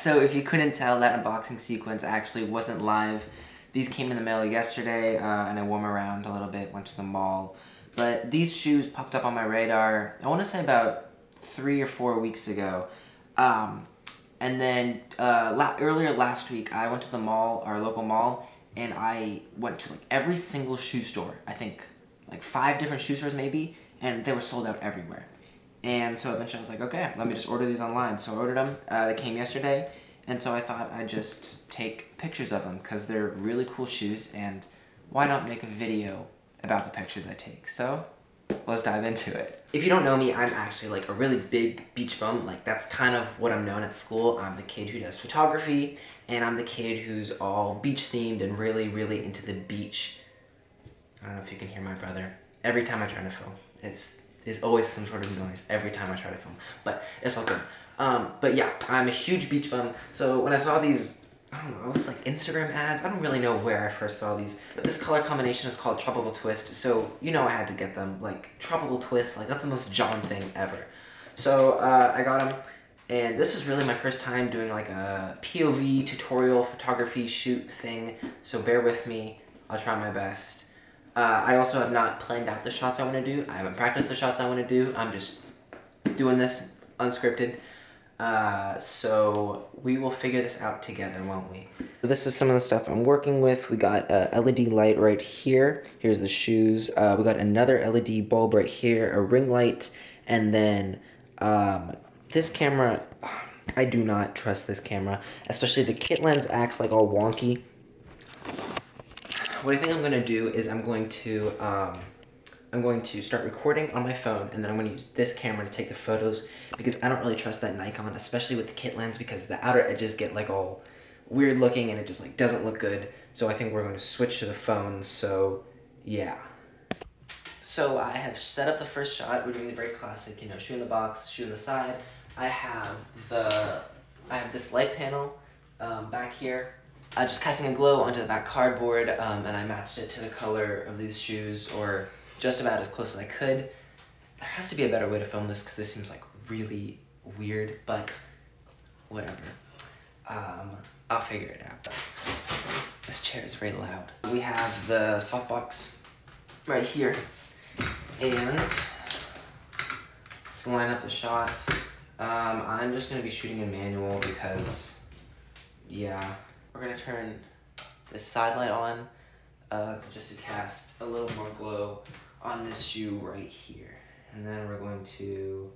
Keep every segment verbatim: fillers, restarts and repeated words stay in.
so if you couldn't tell, that unboxing sequence actually wasn't live. These came in the mail yesterday, uh, and I wore them around a little bit, went to the mall. But these shoes popped up on my radar, I want to say about three or four weeks ago. Um, and then uh, la earlier last week, I went to the mall, our local mall, and I went to like every single shoe store, I think like five different shoe stores maybe, and they were sold out everywhere. And so eventually I was like, okay, let me just order these online. So I ordered them, uh, they came yesterday, and so I thought I'd just take pictures of them because they're really cool shoes, and why not make a video about the pictures I take? So let's dive into it. If you don't know me, I'm actually like a really big beach bum. Like that's kind of what I'm known at school. I'm the kid who does photography, and I'm the kid who's all beach themed and really, really into the beach. I don't know if you can hear my brother. Every time I try to film, it's there's always some sort of noise every time I try to film, but it's all good. Um, but yeah, I'm a huge beach bum, so when I saw these, I don't know, it was like Instagram ads, I don't really know where I first saw these, but this color combination is called Tropical Twist, so you know I had to get them. Like, Tropical Twist, like that's the most John thing ever. So uh, I got them, and this is really my first time doing like a P O V tutorial photography shoot thing, so bear with me, I'll try my best. Uh, I also have not planned out the shots I want to do. I haven't practiced the shots I want to do. I'm just doing this unscripted. Uh, so we will figure this out together, won't we? So this is some of the stuff I'm working with. We got a L E D light right here. Here's the shoes. Uh, we got another L E D bulb right here, a ring light, and then um, this camera. I do not trust this camera, especially the kit lens acts like all wonky. What I think I'm going to do is I'm going to um, I'm going to start recording on my phone, and then I'm going to use this camera to take the photos because I don't really trust that Nikon, especially with the kit lens, because the outer edges get like all weird looking and it just like doesn't look good. So I think we're going to switch to the phone. So yeah. So I have set up the first shot. We're doing the very classic, you know, shoe in the box, shoe in the side. I have the I have this light panel um, back here. Uh, just casting a glow onto the back cardboard, um, and I matched it to the color of these shoes, or just about as close as I could. There has to be a better way to film this because this seems like really weird, but whatever. Um, I'll figure it out. This chair is very loud. We have the softbox right here, and let's line up the shots. Um, I'm just going to be shooting in manual because, yeah. We're gonna turn this side light on uh, just to cast a little more glow on this shoe right here. And then we're going to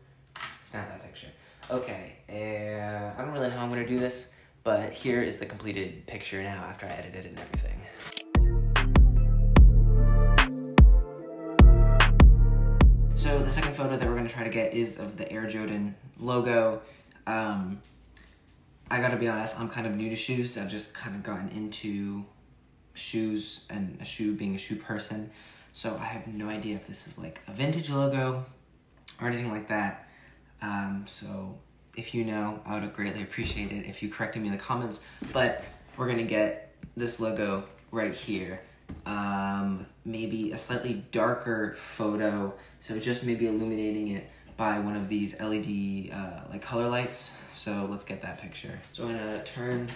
snap that picture. Okay, uh, I don't really know how I'm gonna do this, but here is the completed picture now after I edited it and everything. So the second photo that we're gonna try to get is of the Air Jordan logo. Um, I gotta be honest, I'm kind of new to shoes. I've just kind of gotten into shoes and a shoe being a shoe person. So I have no idea if this is like a vintage logo or anything like that. Um, so if you know, I would greatly appreciate it if you corrected me in the comments. But we're gonna get this logo right here. Um, maybe a slightly darker photo. So just maybe illuminating it by one of these L E D uh, like color lights. So let's get that picture. So I'm gonna turn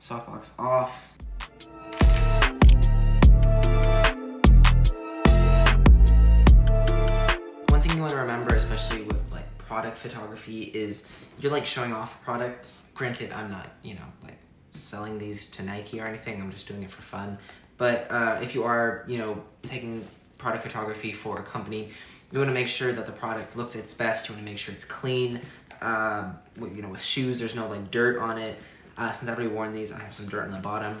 softbox off. One thing you wanna remember, especially with like product photography, is you're like showing off a product. Granted, I'm not, you know, like selling these to Nike or anything. I'm just doing it for fun. But uh, if you are, you know, taking product photography for a company, you want to make sure that the product looks its best. You want to make sure it's clean. Uh, you know, with shoes, there's no like dirt on it. Uh, since I've already worn these, I have some dirt on the bottom,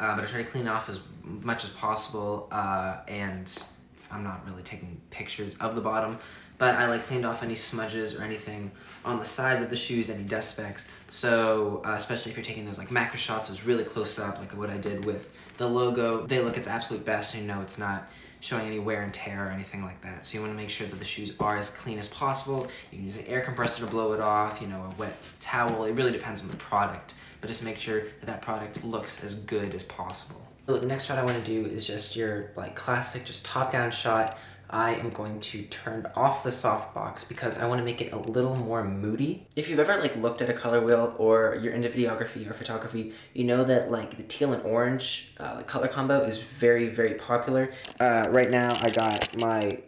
uh, but I try to clean off as much as possible. Uh, and I'm not really taking pictures of the bottom, but I like cleaned off any smudges or anything on the sides of the shoes, any dust specks. So uh, especially if you're taking those like macro shots, it's really close up, like what I did with the logo. They look its absolute best, and you know it's not showing any wear and tear or anything like that. So you want to make sure that the shoes are as clean as possible. You can use an air compressor to blow it off, you know, a wet towel. It really depends on the product, but just make sure that that product looks as good as possible. So the next shot I want to do is just your like classic, just top down shot. I am going to turn off the softbox because I want to make it a little more moody. If you've ever like looked at a color wheel or you're into videography or photography, you know that like the teal and orange uh, color combo is very, very popular. Uh, right now I got my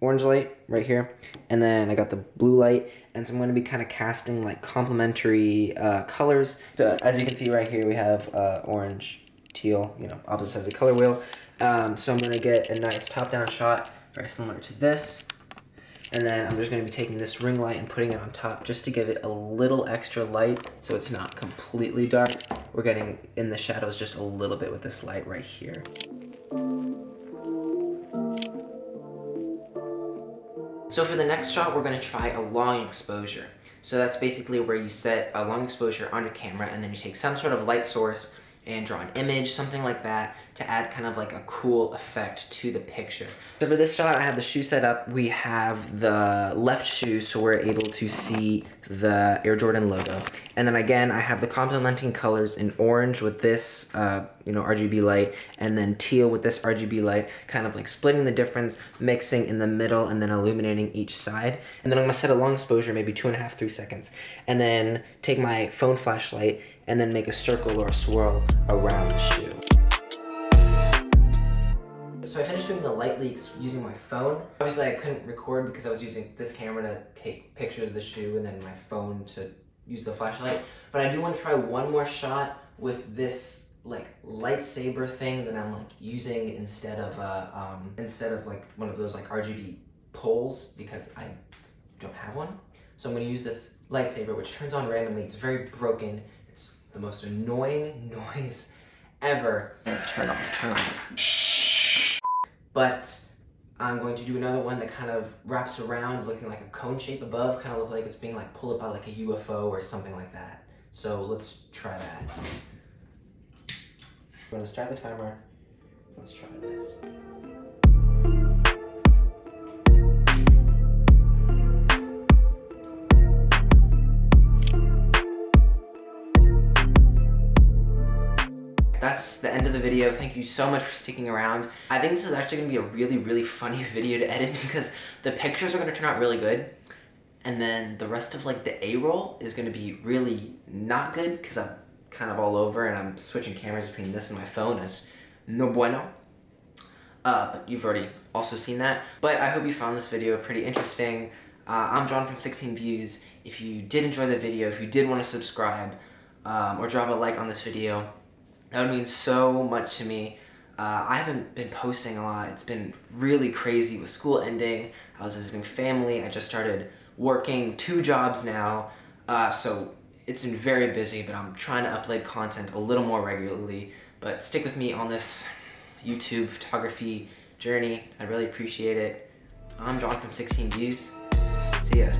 orange light right here, and then I got the blue light, and so I'm going to be kind of casting like complementary uh, colors. So as you can see right here, we have uh, orange, teal, you know, opposite sides of the color wheel. Um, so I'm going to get a nice top-down shot, very similar to this, and then I'm just going to be taking this ring light and putting it on top just to give it a little extra light so it's not completely dark. We're getting in the shadows just a little bit with this light right here. So for the next shot, we're going to try a long exposure. So that's basically where you set a long exposure on your camera and then you take some sort of light source and draw an image, something like that, to add kind of like a cool effect to the picture. So for this shot, I have the shoe set up. We have the left shoe, so we're able to see the Air Jordan logo. And then again, I have the complementing colors in orange with this, uh, you know, R G B light, and then teal with this R G B light, kind of like splitting the difference, mixing in the middle, and then illuminating each side. And then I'm gonna set a long exposure, maybe two and a half, three seconds, and then take my phone flashlight and then make a circle or a swirl around the shoe. So I finished doing the light leaks using my phone. Obviously I couldn't record because I was using this camera to take pictures of the shoe and then my phone to use the flashlight. But I do want to try one more shot with this like lightsaber thing that I'm like using instead of a, um, instead of like one of those like R G B poles because I don't have one. So I'm gonna use this lightsaber, which turns on randomly. It's very broken. It's the most annoying noise ever. Turn off, turn off. But I'm going to do another one that kind of wraps around, looking like a cone shape above, kind of look like it's being like pulled up by like a U F O or something like that. So let's try that. I'm gonna start the timer. Let's try this. That's the end of the video. Thank you so much for sticking around. I think this is actually gonna be a really, really funny video to edit because the pictures are gonna turn out really good, and then the rest of like the A-roll is gonna be really not good because I'm kind of all over and I'm switching cameras between this and my phone. It's no bueno. Uh, but you've already also seen that. But I hope you found this video pretty interesting. Uh, I'm John from sixteen views. If you did enjoy the video, if you did wanna subscribe um, or drop a like on this video, that would mean so much to me. Uh, I haven't been posting a lot. It's been really crazy with school ending. I was visiting family. I just started working two jobs now. Uh, so it's been very busy, but I'm trying to upload content a little more regularly. But stick with me on this YouTube photography journey. I really appreciate it. I'm John from sixteen views. See ya.